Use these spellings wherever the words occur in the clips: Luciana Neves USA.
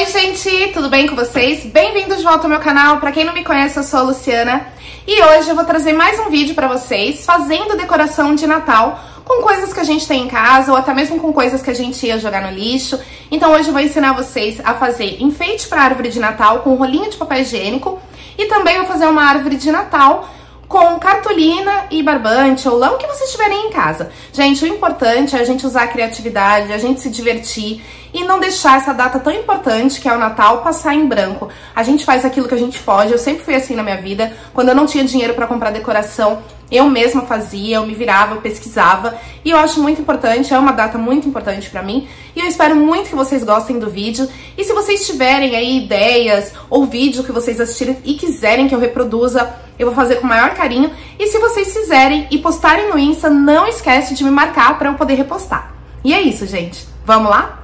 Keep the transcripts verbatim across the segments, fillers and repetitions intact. Oi gente, tudo bem com vocês? Bem-vindos de volta ao meu canal. Pra quem não me conhece, eu sou a Luciana e hoje eu vou trazer mais um vídeo pra vocês fazendo decoração de Natal com coisas que a gente tem em casa ou até mesmo com coisas que a gente ia jogar no lixo. Então hoje eu vou ensinar vocês a fazer enfeite pra árvore de Natal com rolinho de papel higiênico e também vou fazer uma árvore de Natal com cartolina e barbante ou lã, o que vocês tiverem em casa. Gente, o importante é a gente usar a criatividade, a gente se divertir e não deixar essa data tão importante que é o Natal passar em branco. A gente faz aquilo que a gente pode, eu sempre fui assim na minha vida. Quando eu não tinha dinheiro para comprar decoração, eu mesma fazia, eu me virava, eu pesquisava e eu acho muito importante, é uma data muito importante pra mim e eu espero muito que vocês gostem do vídeo. E se vocês tiverem aí ideias ou vídeo que vocês assistirem e quiserem que eu reproduza, eu vou fazer com o maior carinho. E se vocês fizerem e postarem no Insta, não esquece de me marcar pra eu poder repostar. E é isso, gente. Vamos lá?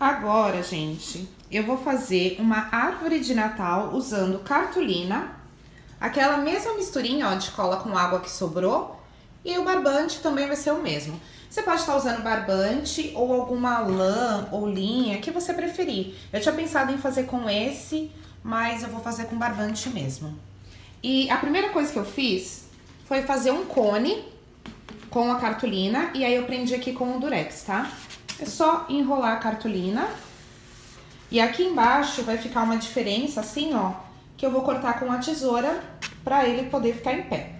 Agora, gente, eu vou fazer uma árvore de Natal usando cartolina, aquela mesma misturinha, ó, de cola com água que sobrou, e o barbante também vai ser o mesmo. Você pode estar usando barbante ou alguma lã ou linha que você preferir. Eu tinha pensado em fazer com esse, mas eu vou fazer com barbante mesmo. E a primeira coisa que eu fiz foi fazer um cone com a cartolina, e aí eu prendi aqui com o durex, tá? É só enrolar a cartolina e aqui embaixo vai ficar uma diferença assim, ó, que eu vou cortar com a tesoura pra ele poder ficar em pé.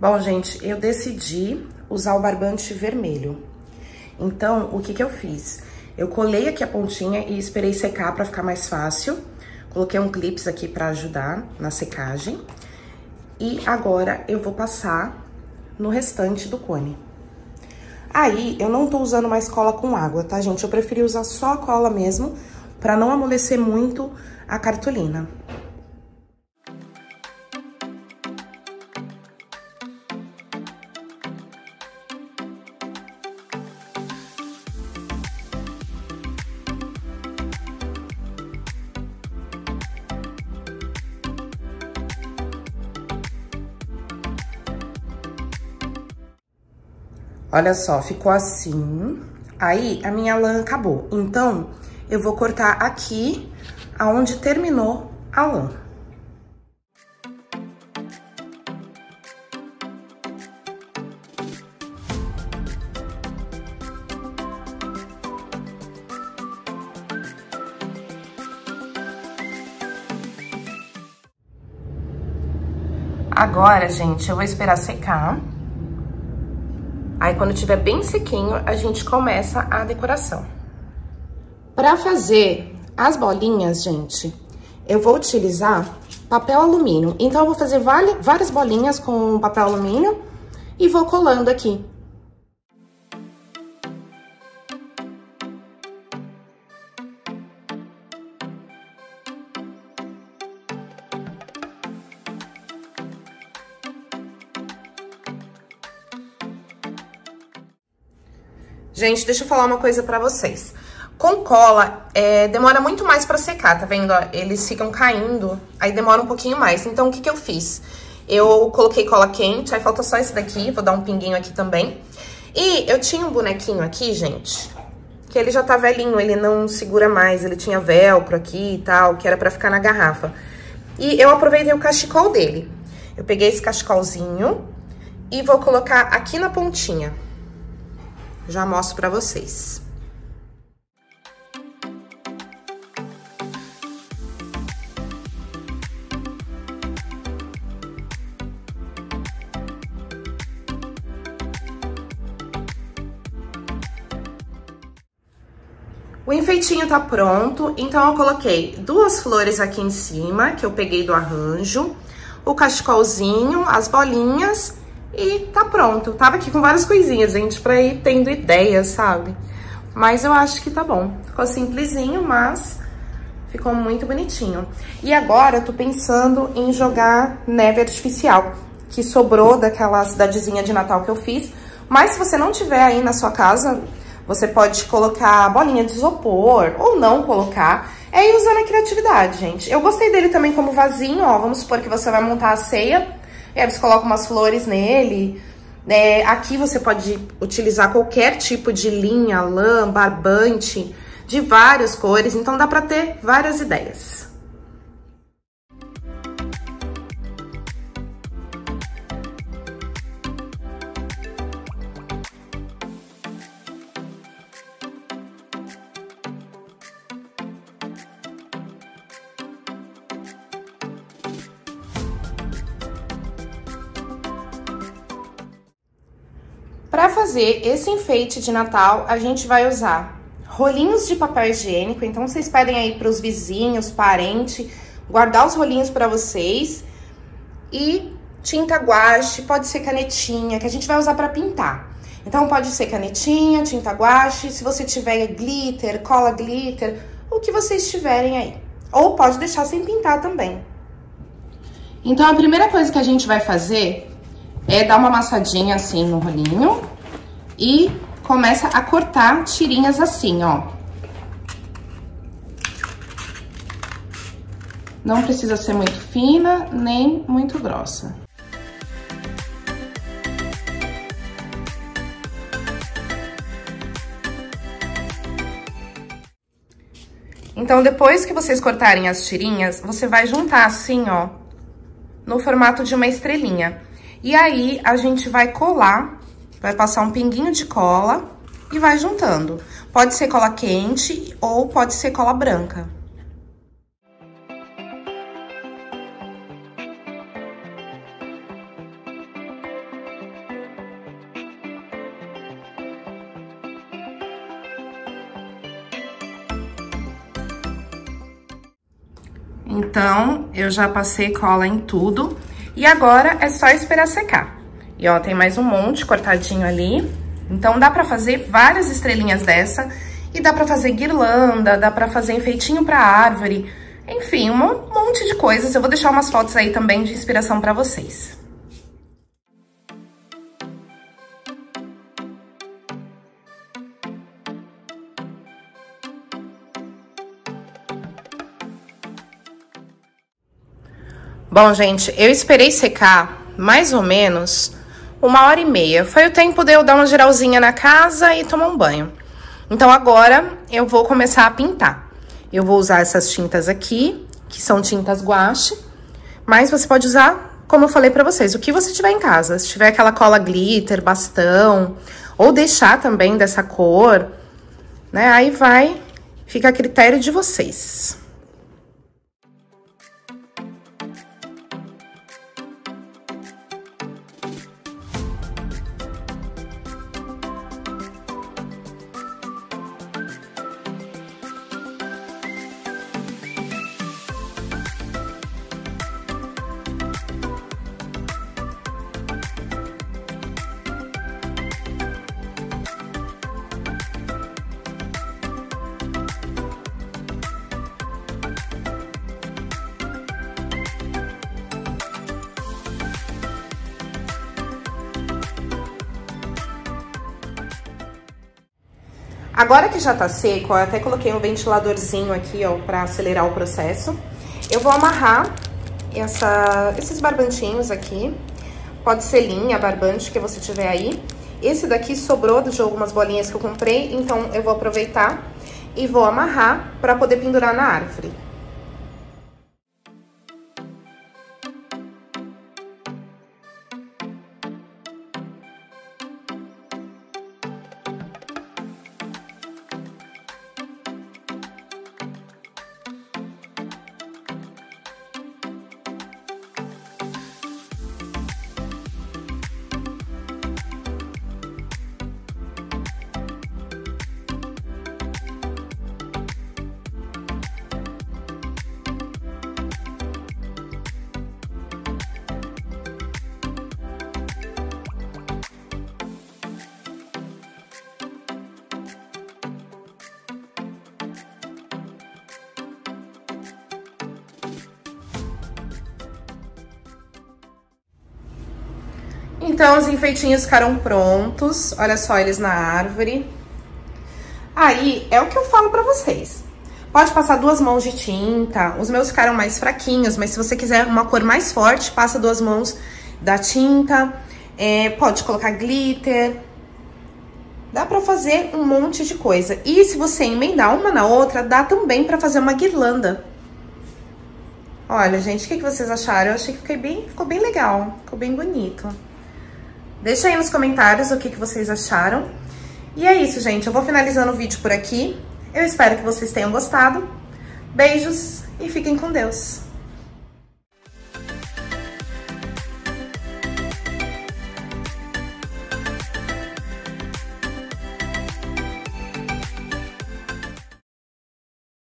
Bom, gente, eu decidi usar o barbante vermelho. Então, o que que eu fiz? Eu colei aqui a pontinha e esperei secar pra ficar mais fácil. Coloquei um clips aqui pra ajudar na secagem. E agora eu vou passar no restante do cone. Aí, eu não tô usando mais cola com água, tá, gente? Eu preferi usar só a cola mesmo, pra não amolecer muito a cartolina. Olha só, ficou assim. Aí, a minha lã acabou. Então, eu vou cortar aqui, aonde terminou a lã. Agora, gente, eu vou esperar secar. Aí, quando tiver bem sequinho, a gente começa a decoração. Pra fazer as bolinhas, gente, eu vou utilizar papel alumínio. Então, eu vou fazer várias bolinhas com papel alumínio e vou colando aqui. Gente, deixa eu falar uma coisa pra vocês. Com cola, é, demora muito mais pra secar, tá vendo? Ó, eles ficam caindo, aí demora um pouquinho mais. Então, o que que eu fiz? Eu coloquei cola quente, aí falta só esse daqui, vou dar um pinguinho aqui também. E eu tinha um bonequinho aqui, gente, que ele já tá velhinho, ele não segura mais, ele tinha velcro aqui e tal, que era pra ficar na garrafa. E eu aproveitei o cachecol dele. Eu peguei esse cachecolzinho e vou colocar aqui na pontinha. Já mostro pra vocês. O enfeitinho tá pronto, então eu coloquei duas flores aqui em cima, que eu peguei do arranjo, o cachecolzinho, as bolinhas. E tá pronto. Eu tava aqui com várias coisinhas, gente, pra ir tendo ideias, sabe? Mas eu acho que tá bom. Ficou simplesinho, mas ficou muito bonitinho. E agora eu tô pensando em jogar neve artificial, que sobrou daquela cidadezinha de Natal que eu fiz. Mas se você não tiver aí na sua casa, Você pode colocar bolinha de isopor ou não colocar. É ir usando a criatividade, gente. Eu gostei dele também como vasinho, ó. Vamos supor que você vai montar a ceia. E aí você coloca umas flores nele. É, aqui você pode utilizar qualquer tipo de linha, lã, barbante, de várias cores. Então dá pra ter várias ideias. Para fazer esse enfeite de Natal, a gente vai usar rolinhos de papel higiênico. Então, vocês pedem aí para os vizinhos, parentes, guardar os rolinhos para vocês. E tinta guache, pode ser canetinha, que a gente vai usar para pintar. Então, pode ser canetinha, tinta guache, se você tiver glitter, cola glitter, o que vocês tiverem aí. Ou pode deixar sem pintar também. Então, a primeira coisa que a gente vai fazer é dar uma amassadinha assim no rolinho e começa a cortar tirinhas assim, ó. Não precisa ser muito fina, nem muito grossa. Então, depois que vocês cortarem as tirinhas, você vai juntar assim, ó, no formato de uma estrelinha. E aí, a gente vai colar, vai passar um pinguinho de cola e vai juntando. Pode ser cola quente ou pode ser cola branca. Então, eu já passei cola em tudo. E agora, é só esperar secar. E ó, tem mais um monte cortadinho ali. Então, dá pra fazer várias estrelinhas dessa. E dá pra fazer guirlanda, dá pra fazer enfeitinho pra árvore. Enfim, um monte de coisas. Eu vou deixar umas fotos aí também de inspiração pra vocês. Bom, gente, eu esperei secar mais ou menos uma hora e meia. Foi o tempo de eu dar uma geralzinha na casa e tomar um banho. Então, agora eu vou começar a pintar. Eu vou usar essas tintas aqui, que são tintas guache. Mas você pode usar, como eu falei pra vocês, o que você tiver em casa. Se tiver aquela cola glitter, bastão, ou deixar também dessa cor, né? Aí vai, fica a critério de vocês. Agora que já tá seco, ó, eu até coloquei um ventiladorzinho aqui, ó, pra acelerar o processo. Eu vou amarrar essa, esses barbantinhos aqui. Pode ser linha, barbante, que você tiver aí. Esse daqui sobrou de algumas bolinhas que eu comprei, então eu vou aproveitar e vou amarrar pra poder pendurar na árvore. Então, os enfeitinhos ficaram prontos. Olha só eles na árvore. Aí, é o que eu falo pra vocês. Pode passar duas mãos de tinta. Os meus ficaram mais fraquinhos, mas se você quiser uma cor mais forte, passa duas mãos da tinta. É, pode colocar glitter. Dá pra fazer um monte de coisa. E se você emendar uma na outra, dá também pra fazer uma guirlanda. Olha, gente, o que, que vocês acharam? Eu achei que fiquei bem, ficou bem legal, ficou bem bonito. Deixa aí nos comentários o que, que vocês acharam. E é isso, gente. Eu vou finalizando o vídeo por aqui. Eu espero que vocês tenham gostado. Beijos e fiquem com Deus.